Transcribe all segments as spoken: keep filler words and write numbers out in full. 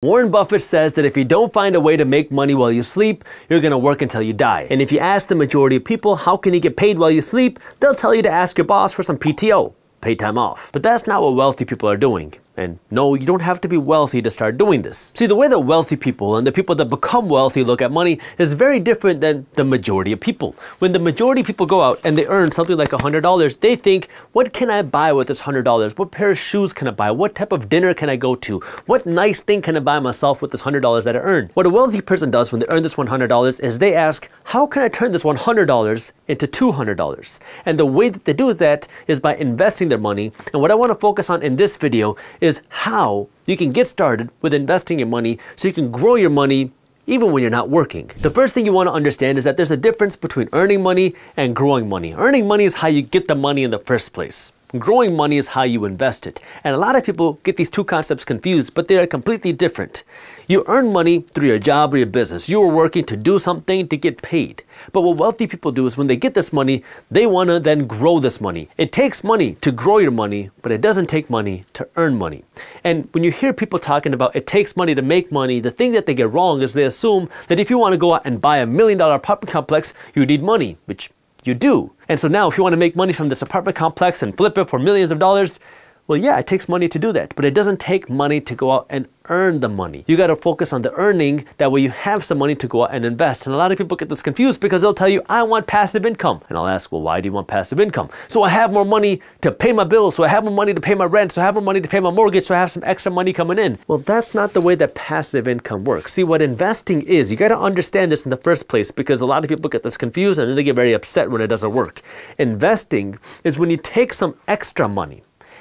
Warren Buffett says that if you don't find a way to make money while you sleep, you're gonna work until you die. And if you ask the majority of people, how can you get paid while you sleep? They'll tell you to ask your boss for some P T O, paid time off. But that's not what wealthy people are doing. And no, you don't have to be wealthy to start doing this. See, the way that wealthy people and the people that become wealthy look at money is very different than the majority of people. When the majority of people go out and they earn something like one hundred dollars, they think, what can I buy with this one hundred dollars? What pair of shoes can I buy? What type of dinner can I go to? What nice thing can I buy myself with this one hundred dollars that I earned? What a wealthy person does when they earn this one hundred dollars is they ask, how can I turn this one hundred dollars into two hundred dollars? And the way that they do that is by investing their money. And what I want to focus on in this video is is how you can get started with investing your money so you can grow your money even when you're not working. The first thing you want to understand is that there's a difference between earning money and growing money. Earning money is how you get the money in the first place. Growing money is how you invest it. And a lot of people get these two concepts confused, but they are completely different. You earn money through your job or your business. You are working to do something to get paid. But what wealthy people do is when they get this money, they want to then grow this money. It takes money to grow your money, but it doesn't take money to earn money. And when you hear people talking about it takes money to make money, the thing that they get wrong is they assume that if you want to go out and buy a million dollar apartment complex, you need money, which you do. And so now if you want to make money from this apartment complex and flip it for millions of dollars, well, yeah, it takes money to do that, but it doesn't take money to go out and earn the money. You got to focus on the earning. That way you have some money to go out and invest. And a lot of people get this confused because they'll tell you, I want passive income. And I'll ask, well, why do you want passive income? So I have more money to pay my bills. So I have more money to pay my rent. So I have more money to pay my mortgage. So I have some extra money coming in. Well, that's not the way that passive income works. See, what investing is, you got to understand this in the first place because a lot of people get this confused and then they get very upset when it doesn't work. Investing is when you take some extra money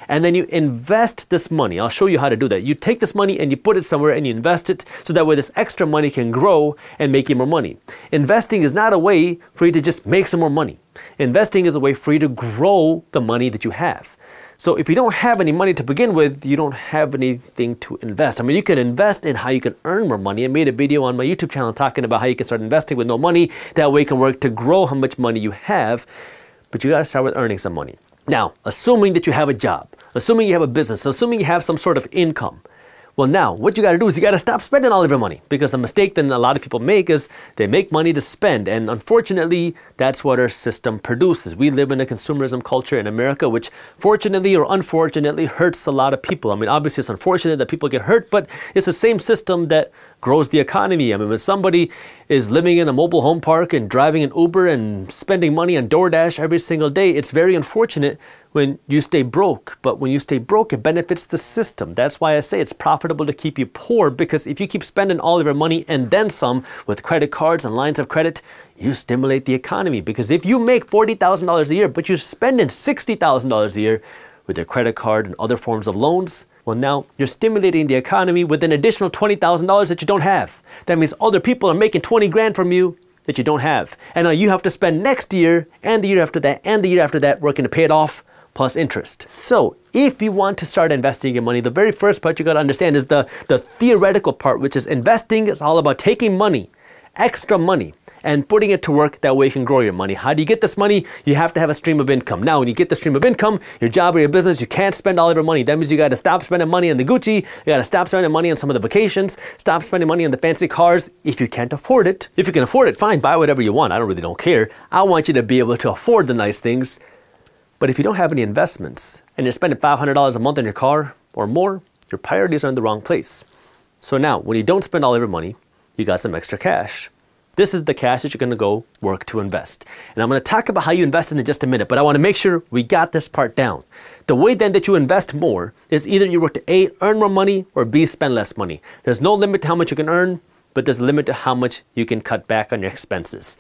and then you invest this money. I'll show you how to do that. You take this money and you put it somewhere and you invest it so that way this extra money can grow and make you more money. Investing is not a way for you to just make some more money. Investing is a way for you to grow the money that you have. So if you don't have any money to begin with, you don't have anything to invest. I mean, you can invest in how you can earn more money. I made a video on my YouTube channel talking about how you can start investing with no money. That way you can work to grow how much money you have, but you gotta start with earning some money. Now, assuming that you have a job, assuming you have a business, assuming you have some sort of income, well now, what you gotta do is you gotta stop spending all of your money because the mistake that a lot of people make is they make money to spend, and unfortunately, that's what our system produces. We live in a consumerism culture in America, which fortunately or unfortunately hurts a lot of people. I mean, obviously it's unfortunate that people get hurt, but it's the same system that grows the economy. I mean, when somebody is living in a mobile home park and driving an Uber and spending money on DoorDash every single day, it's very unfortunate when you stay broke. But when you stay broke, it benefits the system. That's why I say it's profitable to keep you poor, because if you keep spending all of your money and then some with credit cards and lines of credit, you stimulate the economy. Because if you make forty thousand dollars a year, but you're spending sixty thousand dollars a year with your credit card and other forms of loans, well, now you're stimulating the economy with an additional twenty thousand dollars that you don't have. That means other people are making twenty grand from you that you don't have. And now you have to spend next year and the year after that and the year after that working to pay it off plus interest. So if you want to start investing your money, the very first part you got to understand is the, the theoretical part, which is investing is all about taking money, extra money, and putting it to work. That way you can grow your money. How do you get this money? You have to have a stream of income. Now, when you get the stream of income, your job or your business, you can't spend all of your money. That means you got to stop spending money on the Gucci. You got to stop spending money on some of the vacations. Stop spending money on the fancy cars if you can't afford it. If you can afford it, fine, buy whatever you want. I don't really don't care. I want you to be able to afford the nice things. But if you don't have any investments and you're spending five hundred dollars a month on your car or more, your priorities are in the wrong place. So now, when you don't spend all of your money, you got some extra cash. This is the cash that you're gonna go work to invest. And I'm gonna talk about how you invest in it in just a minute, but I wanna make sure we got this part down. The way then that you invest more is either you work to A, earn more money, or B, spend less money. There's no limit to how much you can earn, but there's a limit to how much you can cut back on your expenses.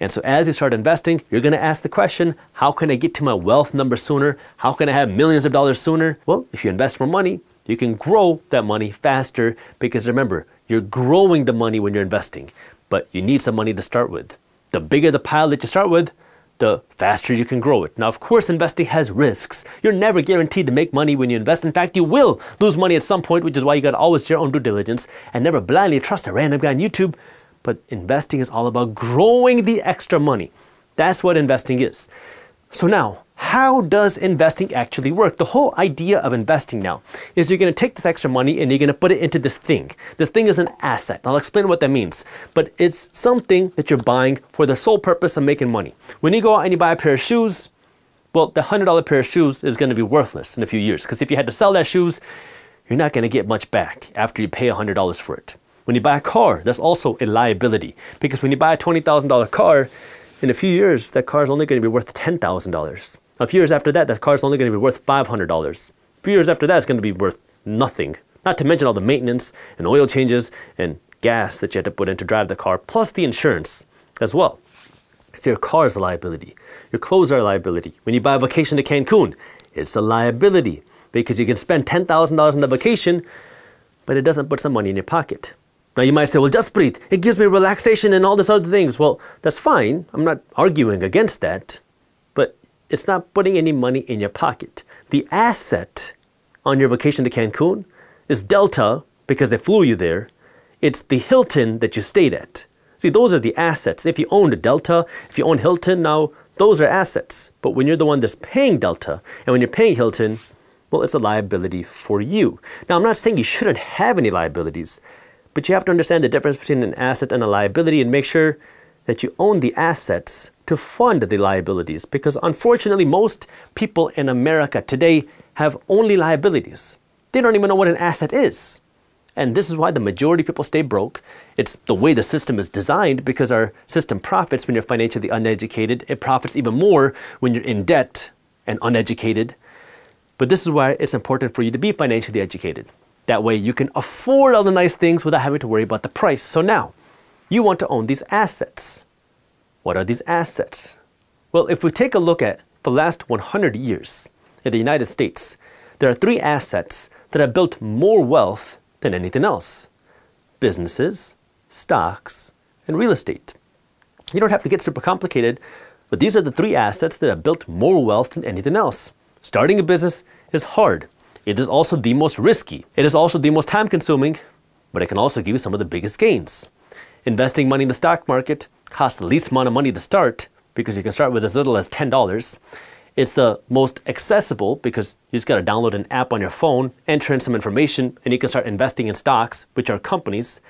And so as you start investing, you're gonna ask the question, how can I get to my wealth number sooner? How can I have millions of dollars sooner? Well, if you invest more money, you can grow that money faster, because remember, you're growing the money when you're investing. But you need some money to start with. The bigger the pile that you start with, the faster you can grow it. Now, of course, investing has risks. You're never guaranteed to make money when you invest. In fact, you will lose money at some point, which is why you gotta always do your own due diligence and never blindly trust a random guy on YouTube. But investing is all about growing the extra money. That's what investing is. So now, how does investing actually work? The whole idea of investing now is you're going to take this extra money and you're going to put it into this thing. This thing is an asset. I'll explain what that means. But it's something that you're buying for the sole purpose of making money. When you go out and you buy a pair of shoes, well, the one hundred dollar pair of shoes is going to be worthless in a few years, because if you had to sell that shoes, you're not going to get much back after you pay one hundred dollars for it. When you buy a car, that's also a liability, because when you buy a twenty thousand dollar car, in a few years, that car is only going to be worth ten thousand dollars. A few years after that, that car is only going to be worth five hundred dollars. A few years after that, it's going to be worth nothing, not to mention all the maintenance and oil changes and gas that you had to put in to drive the car, plus the insurance as well. So your car is a liability. Your clothes are a liability. When you buy a vacation to Cancun, it's a liability, because you can spend ten thousand dollars on the vacation, but it doesn't put some money in your pocket. Now you might say, well, just breathe. It gives me relaxation and all these other things. Well, that's fine. I'm not arguing against that, but it's not putting any money in your pocket. The asset on your vacation to Cancun is Delta, because they flew you there. It's the Hilton that you stayed at. See, those are the assets. If you own a Delta, if you own Hilton, now those are assets. But when you're the one that's paying Delta and when you're paying Hilton, well, it's a liability for you. Now, I'm not saying you shouldn't have any liabilities, but you have to understand the difference between an asset and a liability and make sure that you own the assets to fund the liabilities, because unfortunately, most people in America today have only liabilities. They don't even know what an asset is. And this is why the majority of people stay broke. It's the way the system is designed, because our system profits when you're financially uneducated. It profits even more when you're in debt and uneducated. But this is why it's important for you to be financially educated. That way you can afford all the nice things without having to worry about the price. So now, you want to own these assets. What are these assets? Well, if we take a look at the last one hundred years in the United States, there are three assets that have built more wealth than anything else: businesses, stocks, and real estate. You don't have to get super complicated, but these are the three assets that have built more wealth than anything else. Starting a business is hard. It is also the most risky. It is also the most time consuming, but it can also give you some of the biggest gains. Investing money in the stock market costs the least amount of money to start, because you can start with as little as ten dollars. It's the most accessible, because you just got to download an app on your phone, enter in some information, and you can start investing in stocks, which are companies.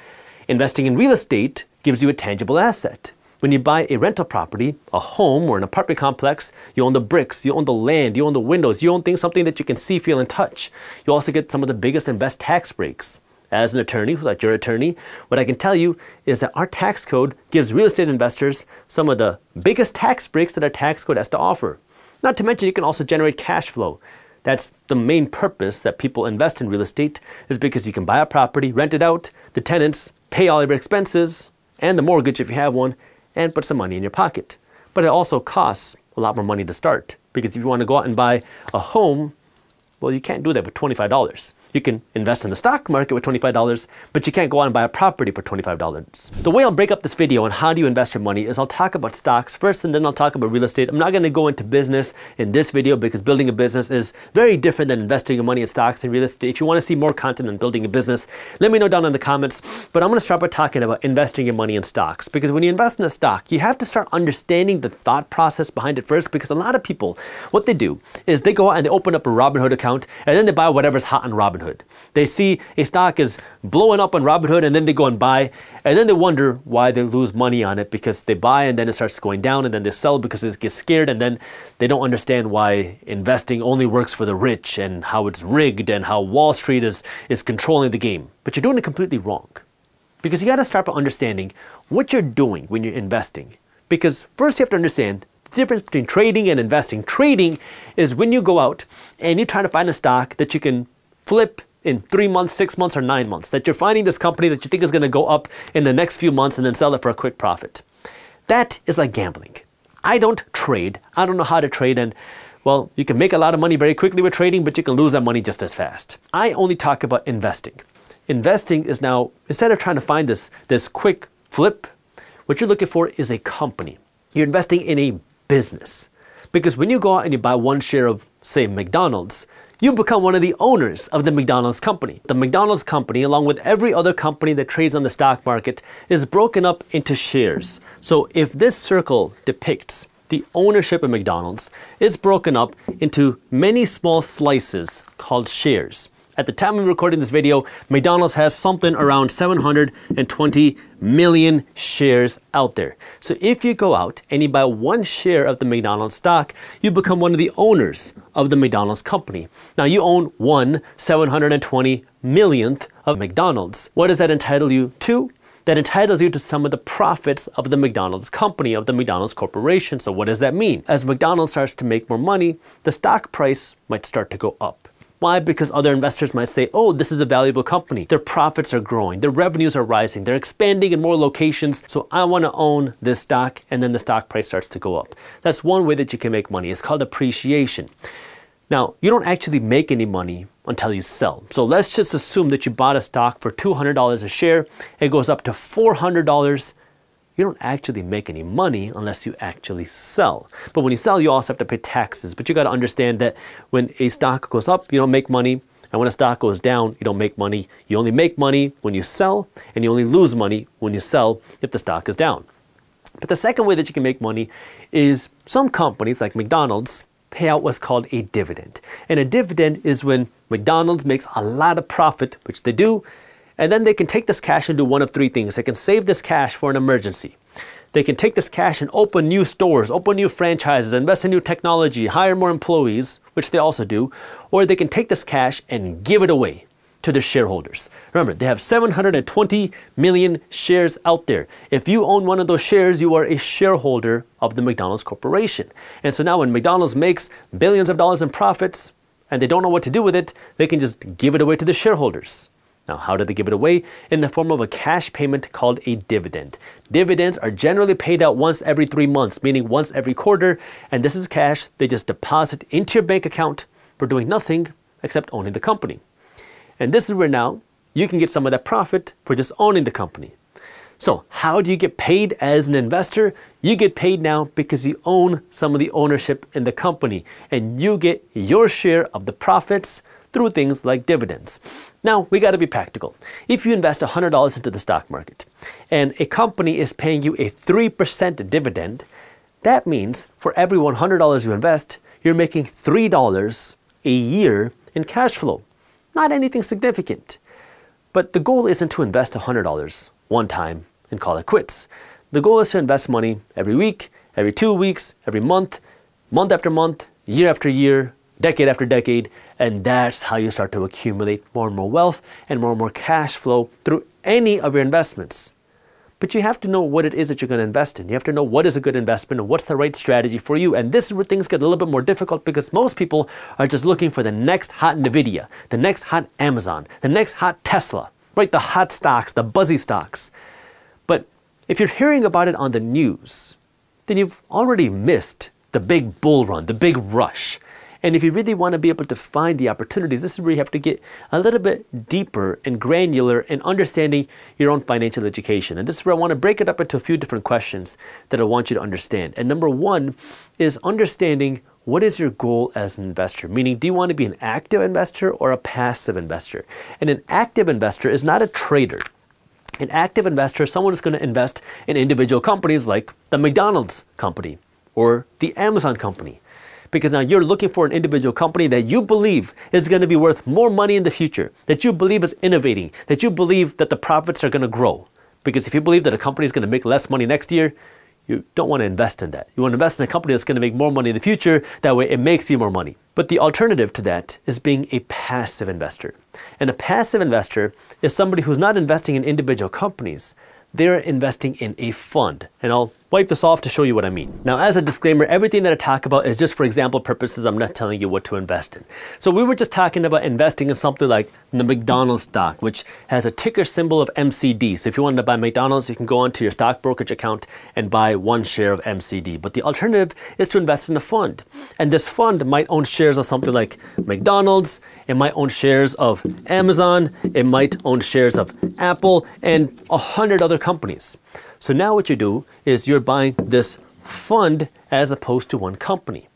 Investing in real estate gives you a tangible asset. When you buy a rental property, a home, or an apartment complex, you own the bricks, you own the land, you own the windows, you own things, something that you can see, feel, and touch. You also get some of the biggest and best tax breaks. As an attorney, without your attorney, what I can tell you is that our tax code gives real estate investors some of the biggest tax breaks that our tax code has to offer. Not to mention, you can also generate cash flow. That's the main purpose that people invest in real estate, is because you can buy a property, rent it out, the tenants pay all your expenses and the mortgage if you have one, and put some money in your pocket. But it also costs a lot more money to start, because if you want to go out and buy a home, well, you can't do that with twenty-five dollars. You can invest in the stock market with twenty-five dollars, but you can't go out and buy a property for twenty-five dollars. The way I'll break up this video on how do you invest your money is I'll talk about stocks first, and then I'll talk about real estate. I'm not going to go into business in this video, because building a business is very different than investing your money in stocks and real estate. If you want to see more content on building a business, let me know down in the comments. But I'm going to start by talking about investing your money in stocks, because when you invest in a stock, you have to start understanding the thought process behind it first, because a lot of people, what they do is they go out and they open up a Robinhood account, and then they buy whatever's hot on Robinhood. They see a stock is blowing up on Robinhood, and then they go and buy, and then they wonder why they lose money on it, because they buy and then it starts going down, and then they sell because they get scared, and then they don't understand why investing only works for the rich and how it's rigged and how Wall Street is, is controlling the game. But you're doing it completely wrong, because you got to start by understanding what you're doing when you're investing. Because first you have to understand the difference between trading and investing. Trading is when you go out and you try to find a stock that you can flip in three months, six months, or nine months. That you're finding this company that you think is going to go up in the next few months and then sell it for a quick profit. That is like gambling. I don't trade. I don't know how to trade. And well, you can make a lot of money very quickly with trading, but you can lose that money just as fast. I only talk about investing. Investing is now, instead of trying to find this, this quick flip, what you're looking for is a company. You're investing in a business. Because when you go out and you buy one share of, say, McDonald's, you become one of the owners of the McDonald's company. The McDonald's company, along with every other company that trades on the stock market, is broken up into shares. So if this circle depicts the ownership of McDonald's is broken up into many small slices called shares. At the time of recording this video, McDonald's has something around seven hundred twenty million shares out there. So if you go out and you buy one share of the McDonald's stock, you become one of the owners of the McDonald's company. Now you own one seven hundred twenty millionth of McDonald's. What does that entitle you to? That entitles you to some of the profits of the McDonald's company, of the McDonald's corporation. So what does that mean? As McDonald's starts to make more money, the stock price might start to go up. Why? Because other investors might say, oh, this is a valuable company. Their profits are growing, their revenues are rising, they're expanding in more locations, so I want to own this stock, and then the stock price starts to go up. That's one way that you can make money. It's called appreciation. Now, you don't actually make any money until you sell. So let's just assume that you bought a stock for two hundred dollars a share. It goes up to four hundred dollars. You don't actually make any money unless you actually sell. But when you sell, you also have to pay taxes. But you got to understand that when a stock goes up, you don't make money. And when a stock goes down, you don't make money. You only make money when you sell, and you only lose money when you sell if the stock is down. But the second way that you can make money is some companies like McDonald's pay out what's called a dividend. And a dividend is when McDonald's makes a lot of profit, which they do, and then they can take this cash and do one of three things. They can save this cash for an emergency. They can take this cash and open new stores, open new franchises, invest in new technology, hire more employees, which they also do. Or they can take this cash and give it away to the shareholders. Remember, they have seven hundred twenty million shares out there. If you own one of those shares, you are a shareholder of the McDonald's corporation. And so now when McDonald's makes billions of dollars in profits and they don't know what to do with it, they can just give it away to the shareholders. Now, how do they give it away? In the form of a cash payment called a dividend. Dividends are generally paid out once every three months, meaning once every quarter, and this is cash they just deposit into your bank account for doing nothing except owning the company. And this is where now you can get some of that profit for just owning the company. So how do you get paid as an investor? You get paid now because you own some of the ownership in the company, and you get your share of the profits through things like dividends. Now, we gotta be practical. If you invest one hundred dollars into the stock market and a company is paying you a three percent dividend, that means for every one hundred dollars you invest, you're making three dollars a year in cash flow. Not anything significant. But the goal isn't to invest one hundred dollars one time and call it quits. The goal is to invest money every week, every two weeks, every month, month after month, year after year, decade after decade, and that's how you start to accumulate more and more wealth and more and more cash flow through any of your investments. But you have to know what it is that you're going to invest in. You have to know what is a good investment and what's the right strategy for you. And this is where things get a little bit more difficult, because most people are just looking for the next hot NVIDIA, the next hot Amazon, the next hot Tesla, right? The hot stocks, the buzzy stocks. But if you're hearing about it on the news, then you've already missed the big bull run, the big rush. And if you really want to be able to find the opportunities, this is where you have to get a little bit deeper and granular in understanding your own financial education. And this is where I want to break it up into a few different questions that I want you to understand. And number one is understanding what is your goal as an investor? Meaning, do you want to be an active investor or a passive investor? And an active investor is not a trader. An active investor is someone who's going to invest in individual companies like the McDonald's company or the Amazon company. Because now you're looking for an individual company that you believe is going to be worth more money in the future, that you believe is innovating, that you believe that the profits are going to grow. Because if you believe that a company is going to make less money next year, you don't want to invest in that. You want to invest in a company that's going to make more money in the future. That way it makes you more money. But the alternative to that is being a passive investor. And a passive investor is somebody who's not investing in individual companies. They're investing in a fund. And I'll wipe this off to show you what I mean. Now, as a disclaimer, everything that I talk about is just for example purposes. I'm not telling you what to invest in. So we were just talking about investing in something like the McDonald's stock, which has a ticker symbol of M C D. So if you wanted to buy McDonald's, you can go onto your stock brokerage account and buy one share of M C D. But the alternative is to invest in a fund. And this fund might own shares of something like McDonald's. It might own shares of Amazon. It might own shares of Apple and a hundred other companies. So now what you do is you're buying this fund as opposed to one company.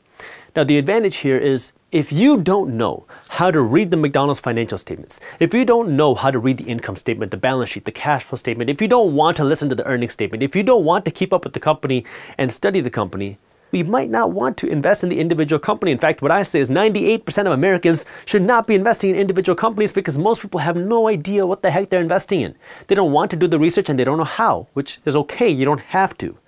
Now the advantage here is if you don't know how to read the McDonald's financial statements, if you don't know how to read the income statement, the balance sheet, the cash flow statement, if you don't want to listen to the earnings statement, if you don't want to keep up with the company and study the company, we might not want to invest in the individual company. In fact, what I say is ninety-eight percent of Americans should not be investing in individual companies because most people have no idea what the heck they're investing in. They don't want to do the research and they don't know how, which is okay, you don't have to.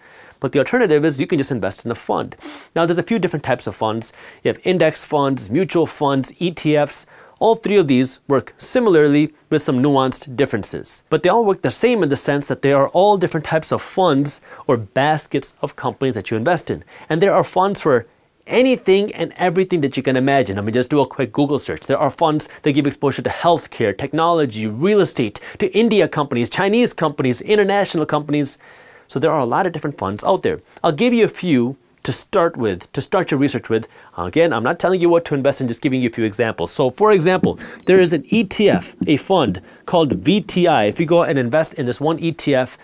But the alternative is you can just invest in a fund. Now, there's a few different types of funds. You have index funds, mutual funds, E T Fs. All three of these work similarly with some nuanced differences. But they all work the same in the sense that they are all different types of funds or baskets of companies that you invest in. And there are funds for anything and everything that you can imagine. I mean, just do a quick Google search. There are funds that give exposure to healthcare, technology, real estate, to India companies, Chinese companies, international companies. So there are a lot of different funds out there. I'll give you a few to start with, to start your research with. Again, I'm not telling you what to invest in, just giving you a few examples. So for example, there is an E T F, a fund called V T I. If you go and invest in this one E T F,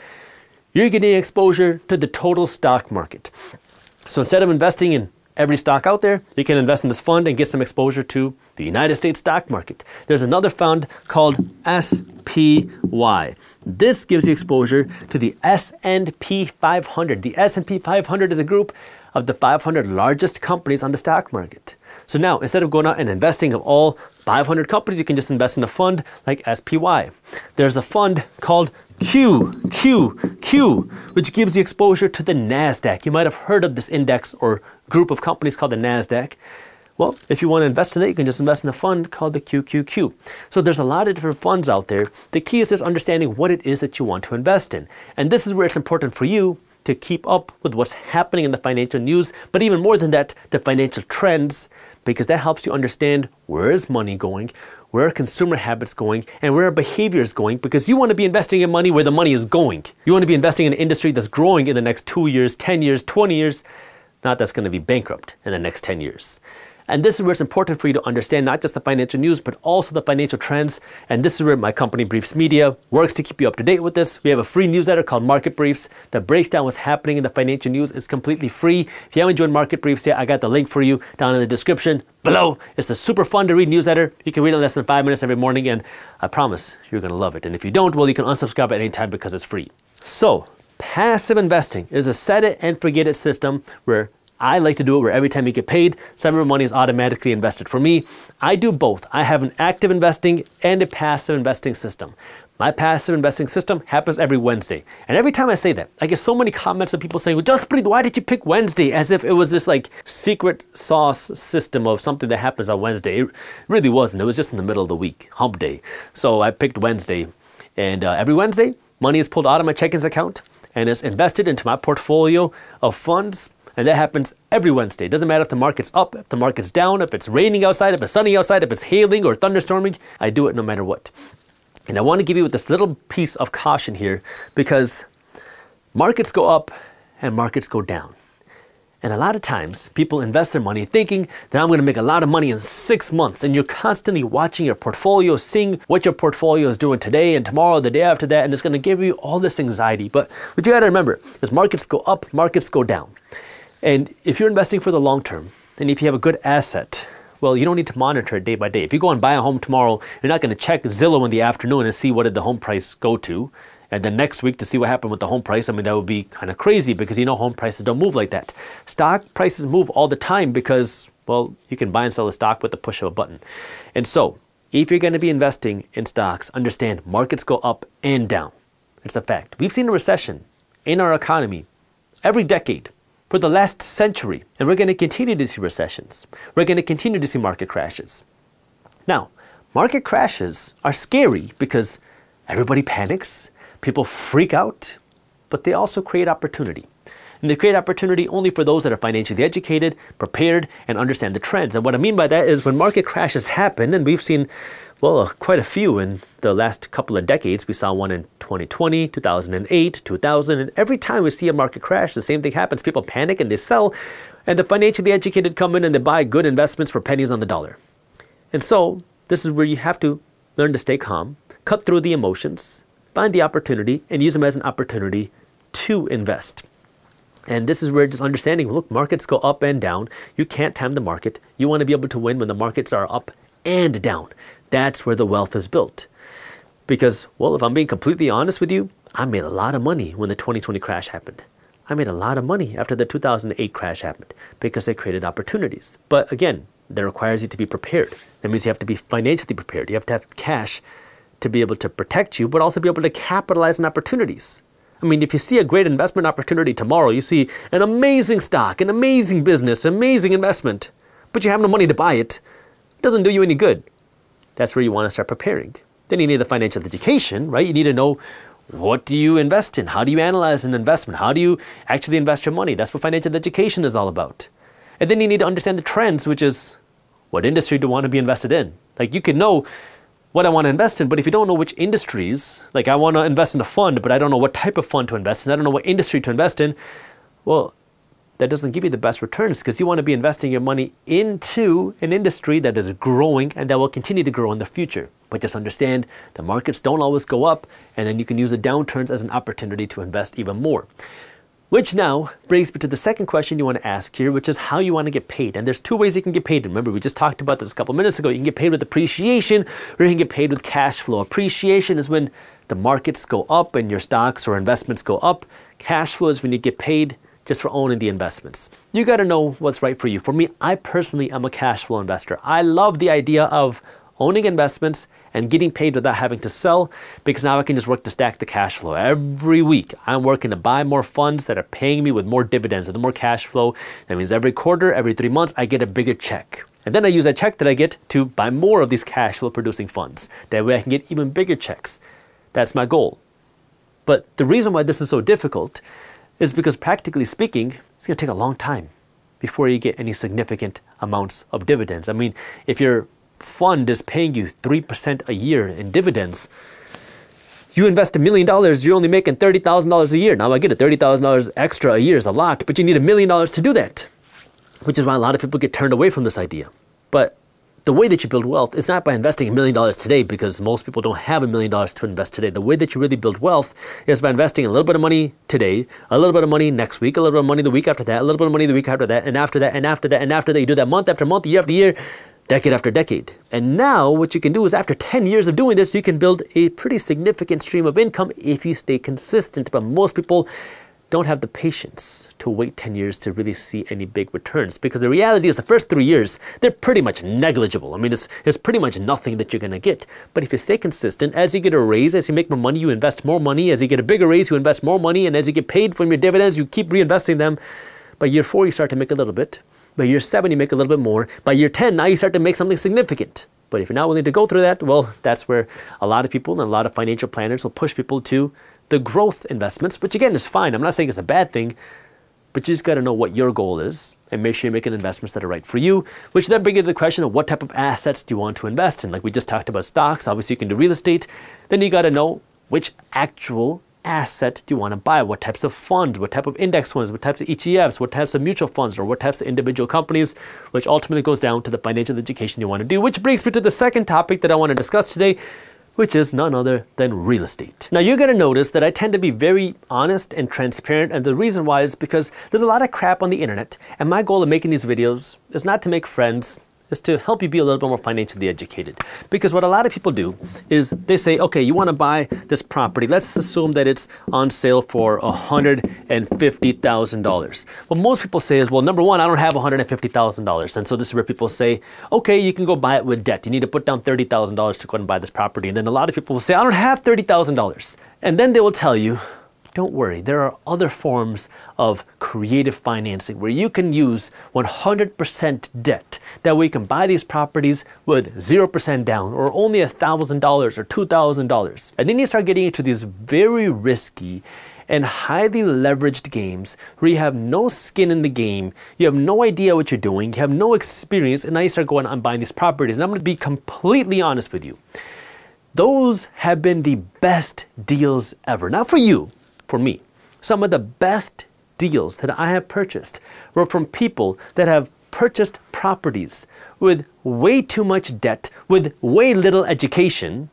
you're getting exposure to the total stock market. So instead of investing in every stock out there, you can invest in this fund and get some exposure to the United States stock market. There's another fund called S P Y. This gives you exposure to the S and P five hundred. The S and P five hundred is a group of the five hundred largest companies on the stock market. So now, instead of going out and investing of all five hundred companies, you can just invest in a fund like S P Y. There's a fund called Q Q Q, which gives you exposure to the NASDAQ. You might have heard of this index or group of companies called the NASDAQ. Well, if you want to invest in it, you can just invest in a fund called the Q Q Q. So there's a lot of different funds out there. The key is just understanding what it is that you want to invest in. And this is where it's important for you to keep up with what's happening in the financial news, but even more than that, the financial trends, because that helps you understand where is money going, where are consumer habits going, and where are behaviors going, because you want to be investing in money where the money is going. You want to be investing in an industry that's growing in the next two years, ten years, twenty years, not that's going to be bankrupt in the next ten years. And this is where it's important for you to understand not just the financial news, but also the financial trends. And this is where my company, Briefs Media, works to keep you up to date with this. We have a free newsletter called Market Briefs that breaks down what's happening in the financial news. It's completely free. If you haven't joined Market Briefs yet, I got the link for you down in the description below. It's a super fun to read newsletter. You can read it in less than five minutes every morning, and I promise you're going to love it. And if you don't, well, you can unsubscribe at any time because it's free. So passive investing is a set it and forget it system where I like to do it where every time you get paid, some of your money is automatically invested. For me, I do both. I have an active investing and a passive investing system. My passive investing system happens every Wednesday. And every time I say that, I get so many comments of people saying, well, Jaspreet, why did you pick Wednesday? As if it was this like secret sauce system of something that happens on Wednesday. It really wasn't. It was just in the middle of the week, hump day. So I picked Wednesday. And uh, every Wednesday, money is pulled out of my check-ins account and is invested into my portfolio of funds. And that happens every Wednesday. It doesn't matter if the market's up, if the market's down, if it's raining outside, if it's sunny outside, if it's hailing or thunderstorming, I do it no matter what. And I want to give you this little piece of caution here because markets go up and markets go down. And a lot of times people invest their money thinking that I'm going to make a lot of money in six months. And you're constantly watching your portfolio, seeing what your portfolio is doing today and tomorrow, the day after that. And it's going to give you all this anxiety. But what you got to remember is markets go up, markets go down. And if you're investing for the long term, and if you have a good asset, well, you don't need to monitor it day by day. If you go and buy a home tomorrow, you're not going to check Zillow in the afternoon and see what did the home price go to. And then next week to see what happened with the home price. I mean, that would be kind of crazy because you know home prices don't move like that. Stock prices move all the time because, well, you can buy and sell a stock with the push of a button. And so if you're going to be investing in stocks, understand markets go up and down. It's a fact. We've seen a recession in our economy every decade for the last century, and we're going to continue to see recessions. We're going to continue to see market crashes. Now, market crashes are scary because everybody panics, people freak out, but they also create opportunity. And they create opportunity only for those that are financially educated, prepared, and understand the trends. And what I mean by that is when market crashes happen, and we've seen, well, quite a few in the last couple of decades. We saw one in twenty twenty, two thousand eight, two thousand, and every time we see a market crash, the same thing happens. People panic and they sell, and the financially educated come in and they buy good investments for pennies on the dollar. And so this is where you have to learn to stay calm, cut through the emotions, find the opportunity, and use them as an opportunity to invest. And this is where just understanding, look, markets go up and down. You can't time the market. You want to be able to win when the markets are up and down. That's where the wealth is built. Because, well, if I'm being completely honest with you, I made a lot of money when the twenty twenty crash happened. I made a lot of money after the two thousand eight crash happened because they created opportunities. But again, that requires you to be prepared. That means you have to be financially prepared. You have to have cash to be able to protect you, but also be able to capitalize on opportunities. I mean, if you see a great investment opportunity tomorrow, you see an amazing stock, an amazing business, amazing investment, but you have no money to buy it, it doesn't do you any good. That's where you want to start preparing. Then you need the financial education, right? You need to know, what do you invest in? How do you analyze an investment? How do you actually invest your money? That's what financial education is all about. And then you need to understand the trends, which is what industry do you want to be invested in? Like, you can know what I want to invest in, but if you don't know which industries, like I want to invest in a fund, but I don't know what type of fund to invest in, I don't know what industry to invest in, well, that doesn't give you the best returns, because you want to be investing your money into an industry that is growing and that will continue to grow in the future. But just understand, the markets don't always go up, and then you can use the downturns as an opportunity to invest even more. Which now brings me to the second question you want to ask here, which is how you want to get paid. And there's two ways you can get paid. Remember, we just talked about this a couple minutes ago. You can get paid with appreciation, or you can get paid with cash flow. Appreciation is when the markets go up and your stocks or investments go up. Cash flow is when you get paid just for owning the investments. You got to know what's right for you. For me, I personally am a cash flow investor. I love the idea of owning investments and getting paid without having to sell, because now I can just work to stack the cash flow. Every week, I'm working to buy more funds that are paying me with more dividends and more cash flow. That means every quarter, every three months, I get a bigger check. And then I use that check that I get to buy more of these cash flow producing funds. That way I can get even bigger checks. That's my goal. But the reason why this is so difficult is because, practically speaking, it's gonna take a long time before you get any significant amounts of dividends. I mean, if you're fund is paying you three percent a year in dividends, you invest a million dollars, you're only making thirty thousand dollars a year. Now I get it, thirty thousand dollars extra a year is a lot, but you need a million dollars to do that, which is why a lot of people get turned away from this idea. But the way that you build wealth is not by investing a million dollars today, because most people don't have a million dollars to invest today. The way that you really build wealth is by investing a little bit of money today, a little bit of money next week, a little bit of money the week after that, a little bit of money the week after that, and after that, and after that, and after that. You do that month after month, year after year, decade after decade. And now what you can do is, after ten years of doing this, you can build a pretty significant stream of income if you stay consistent. But most people don't have the patience to wait ten years to really see any big returns, because the reality is the first three years, they're pretty much negligible. I mean, it's, it's pretty much nothing that you're going to get. But if you stay consistent, as you get a raise, as you make more money, you invest more money. As you get a bigger raise, you invest more money. And as you get paid from your dividends, you keep reinvesting them. By year four, you start to make a little bit. By year seven, you make a little bit more. By year ten, now you start to make something significant. But if you're not willing to go through that, well, that's where a lot of people and a lot of financial planners will push people to the growth investments, which again is fine. I'm not saying it's a bad thing, but you just got to know what your goal is and make sure you're making investments that are right for you, which then brings you to the question of what type of assets do you want to invest in? Like we just talked about stocks, obviously you can do real estate. Then you got to know which actual asset do you want to buy, what types of funds, what type of index funds, what types of E T Fs, what types of mutual funds, or what types of individual companies, which ultimately goes down to the financial education you want to do, which brings me to the second topic that I want to discuss today, which is none other than real estate. Now you're going to notice that I tend to be very honest and transparent, and the reason why is because there's a lot of crap on the internet, and my goal of making these videos is not to make friends, is to help you be a little bit more financially educated. Because what a lot of people do is they say, okay, you want to buy this property. Let's assume that it's on sale for one hundred fifty thousand dollars. What most people say is, well, number one, I don't have one hundred fifty thousand dollars. And so this is where people say, okay, you can go buy it with debt. You need to put down thirty thousand dollars to go and buy this property. And then a lot of people will say, I don't have thirty thousand dollars. And then they will tell you, don't worry, there are other forms of creative financing where you can use one hundred percent debt. That way you can buy these properties with zero percent down, or only one thousand dollars or two thousand dollars. And then you start getting into these very risky and highly leveraged games where you have no skin in the game, you have no idea what you're doing, you have no experience, and now you start going on buying these properties. And I'm going to be completely honest with you. Those have been the best deals ever. Not for you. For me, some of the best deals that I have purchased were from people that have purchased properties with way too much debt, with way little education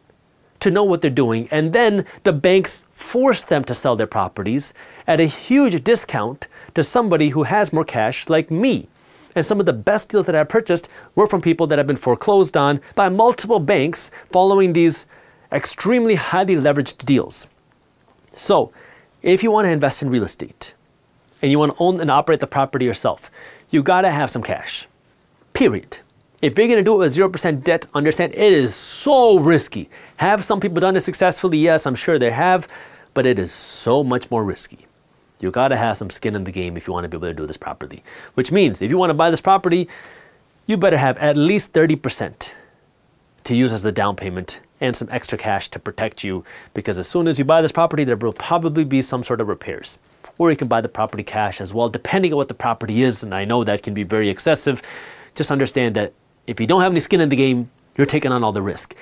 to know what they're doing. And then the banks force them to sell their properties at a huge discount to somebody who has more cash like me. And some of the best deals that I purchased were from people that have been foreclosed on by multiple banks following these extremely highly leveraged deals. So, if you want to invest in real estate, and you want to own and operate the property yourself, you got to have some cash, period. If you're going to do it with zero percent debt, understand it is so risky. Have some people done it successfully? Yes, I'm sure they have, but it is so much more risky. You got to have some skin in the game if you want to be able to do this properly, which means if you want to buy this property, you better have at least thirty percent to use as the down payment and some extra cash to protect you, because as soon as you buy this property, there will probably be some sort of repairs. Or you can buy the property cash as well, depending on what the property is, and I know that can be very excessive. Just understand that if you don't have any skin in the game, you're taking on all the risk.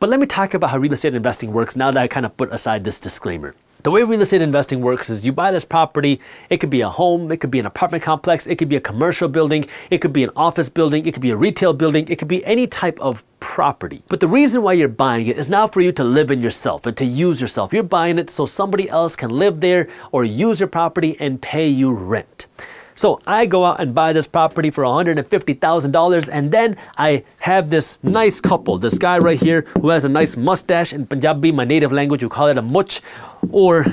But let me talk about how real estate investing works now that I kind of put aside this disclaimer. The way real estate investing works is you buy this property. It could be a home, it could be an apartment complex, it could be a commercial building, it could be an office building, it could be a retail building, it could be any type of property. But the reason why you're buying it is not for you to live in yourself and to use yourself. You're buying it so somebody else can live there or use your property and pay you rent. So I go out and buy this property for one hundred fifty thousand dollars, and then I have this nice couple, this guy right here who has a nice mustache. In Punjabi, my native language, we call it a much, or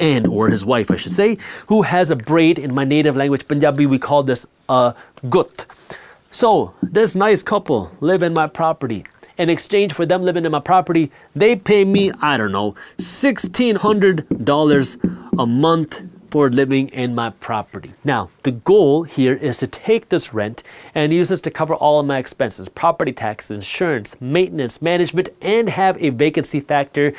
and or his wife, I should say, who has a braid. In my native language, Punjabi, we call this a gut. So this nice couple live in my property. In exchange for them living in my property, they pay me, I don't know, sixteen hundred dollars a month for living in my property. Now, the goal here is to take this rent and use this to cover all of my expenses, property taxes, insurance, maintenance, management, and have a vacancy factor.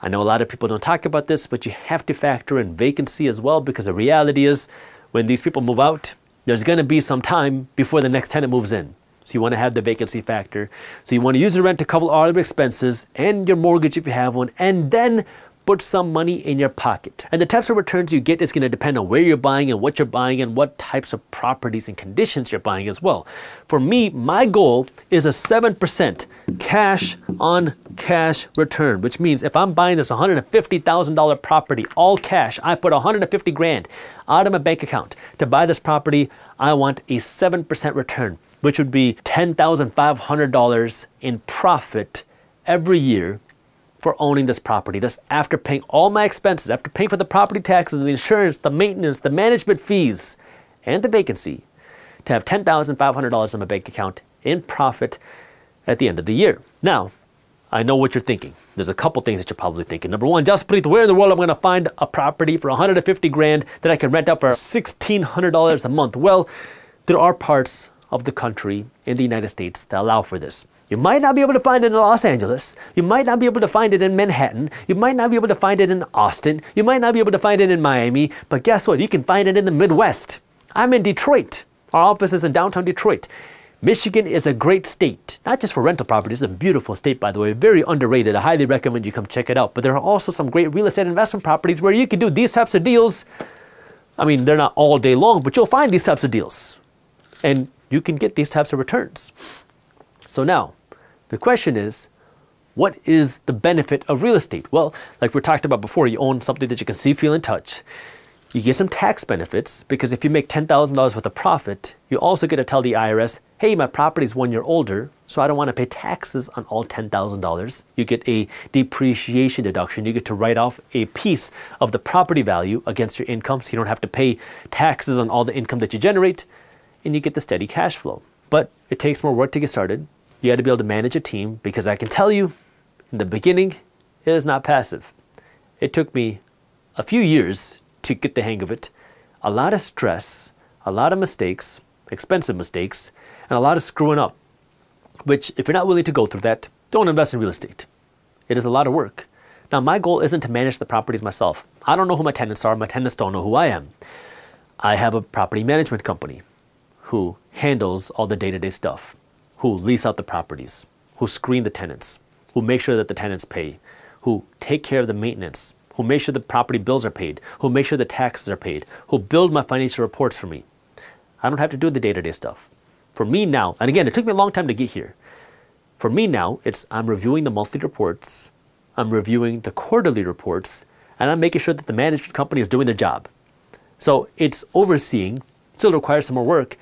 I know a lot of people don't talk about this, but you have to factor in vacancy as well, because the reality is when these people move out, there's gonna be some time before the next tenant moves in. So you wanna have the vacancy factor. So you wanna use the rent to cover all of your expenses and your mortgage if you have one, and then put some money in your pocket. And the types of returns you get is gonna depend on where you're buying and what you're buying and what types of properties and conditions you're buying as well. For me, my goal is a seven percent cash on cash return, which means if I'm buying this one hundred fifty thousand dollar property, all cash, I put one hundred fifty grand out of my bank account to buy this property, I want a seven percent return, which would be ten thousand five hundred dollars in profit every year for owning this property. That's after paying all my expenses, after paying for the property taxes, the insurance, the maintenance, the management fees, and the vacancy, to have ten thousand five hundred dollars in my bank account in profit at the end of the year. Now, I know what you're thinking. There's a couple things that you're probably thinking. Number one, Jaspreet, where in the world am I gonna find a property for one hundred fifty grand that I can rent out for sixteen hundred dollars a month? Well, there are parts of the country in the United States that allow for this. You might not be able to find it in Los Angeles. You might not be able to find it in Manhattan. You might not be able to find it in Austin. You might not be able to find it in Miami, but guess what? You can find it in the Midwest. I'm in Detroit. Our office is in downtown Detroit. Michigan is a great state, not just for rental properties. It's a beautiful state, by the way, very underrated. I highly recommend you come check it out. But there are also some great real estate investment properties where you can do these types of deals. I mean, they're not all day long, but you'll find these types of deals. And you can get these types of returns. So now, the question is, what is the benefit of real estate? Well, like we talked about before, you own something that you can see, feel, and touch. You get some tax benefits, because if you make ten thousand dollars worth of profit, you also get to tell the I R S, hey, my property's one year older, so I don't want to pay taxes on all ten thousand dollars. You get a depreciation deduction. You get to write off a piece of the property value against your income, so you don't have to pay taxes on all the income that you generate, and you get the steady cash flow. But it takes more work to get started. You got to be able to manage a team, because I can tell you, in the beginning, it is not passive. It took me a few years to get the hang of it. A lot of stress, a lot of mistakes, expensive mistakes, and a lot of screwing up, which if you're not willing to go through that, don't invest in real estate. It is a lot of work. Now, my goal isn't to manage the properties myself. I don't know who my tenants are. My tenants don't know who I am. I have a property management company who handles all the day-to-day stuff, who lease out the properties, who screen the tenants, who make sure that the tenants pay, who take care of the maintenance, who make sure the property bills are paid, who make sure the taxes are paid, who build my financial reports for me. I don't have to do the day-to-day stuff. For me now, and again, it took me a long time to get here. For me now, it's I'm reviewing the monthly reports, I'm reviewing the quarterly reports, and I'm making sure that the management company is doing their job. So it's overseeing, still requires some more work,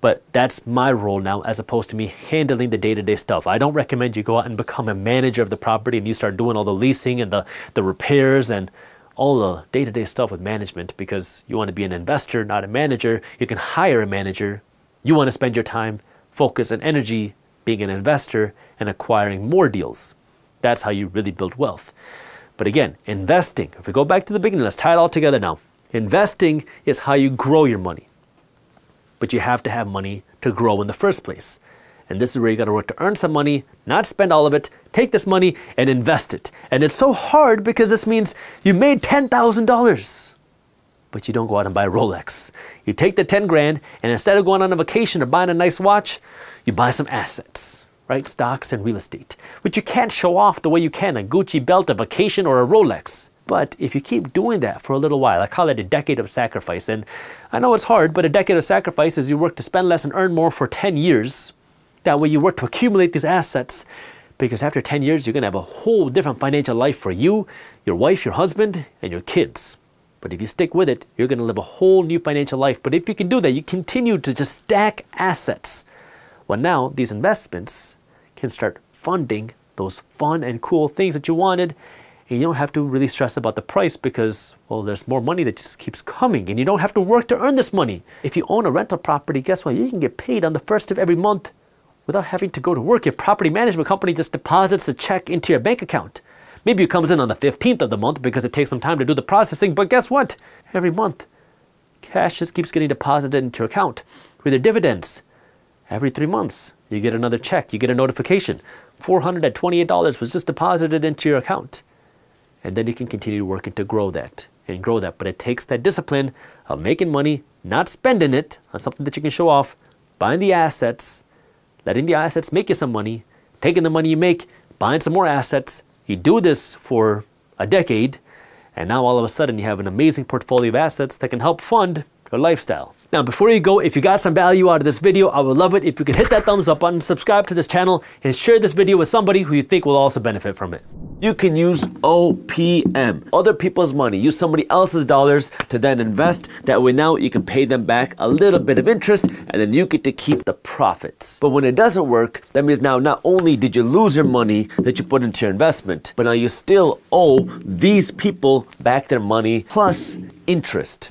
but that's my role now, as opposed to me handling the day-to-day stuff. I don't recommend you go out and become a manager of the property and you start doing all the leasing and the, the repairs and all the day-to-day stuff with management because you want to be an investor, not a manager. You can hire a manager. You want to spend your time, focus, and energy being an investor and acquiring more deals. That's how you really build wealth. But again, investing, if we go back to the beginning, let's tie it all together now. Investing is how you grow your money. But you have to have money to grow in the first place. And this is where you got to work to earn some money, not spend all of it, take this money and invest it. And it's so hard because this means you made ten thousand dollars, but you don't go out and buy a Rolex. You take the ten grand and instead of going on a vacation or buying a nice watch, you buy some assets, right? Stocks and real estate, which you can't show off the way you can a Gucci belt, a vacation, or a Rolex. But if you keep doing that for a little while, I call it a decade of sacrifice. And I know it's hard, but a decade of sacrifice is you work to spend less and earn more for ten years. That way you work to accumulate these assets because after ten years, you're going to have a whole different financial life for you, your wife, your husband, and your kids. But if you stick with it, you're going to live a whole new financial life. But if you can do that, you continue to just stack assets. Well, now these investments can start funding those fun and cool things that you wanted. And you don't have to really stress about the price because, well, there's more money that just keeps coming and you don't have to work to earn this money. If you own a rental property, guess what? You can get paid on the first of every month without having to go to work. Your property management company just deposits a check into your bank account. Maybe it comes in on the fifteenth of the month because it takes some time to do the processing, but guess what? Every month, cash just keeps getting deposited into your account with your dividends. Every three months, you get another check, you get a notification. four hundred twenty-eight dollars was just deposited into your account. And then you can continue working to grow that and grow that. But it takes that discipline of making money, not spending it on something that you can show off, buying the assets, letting the assets make you some money, taking the money you make, buying some more assets. You do this for a decade, and now all of a sudden you have an amazing portfolio of assets that can help fund your lifestyle. Now, before you go, if you got some value out of this video, I would love it if you could hit that thumbs up button, subscribe to this channel, and share this video with somebody who you think will also benefit from it. You can use O P M, other people's money. Use somebody else's dollars to then invest. That way now you can pay them back a little bit of interest and then you get to keep the profits. But when it doesn't work, that means now not only did you lose your money that you put into your investment, but now you still owe these people back their money plus interest.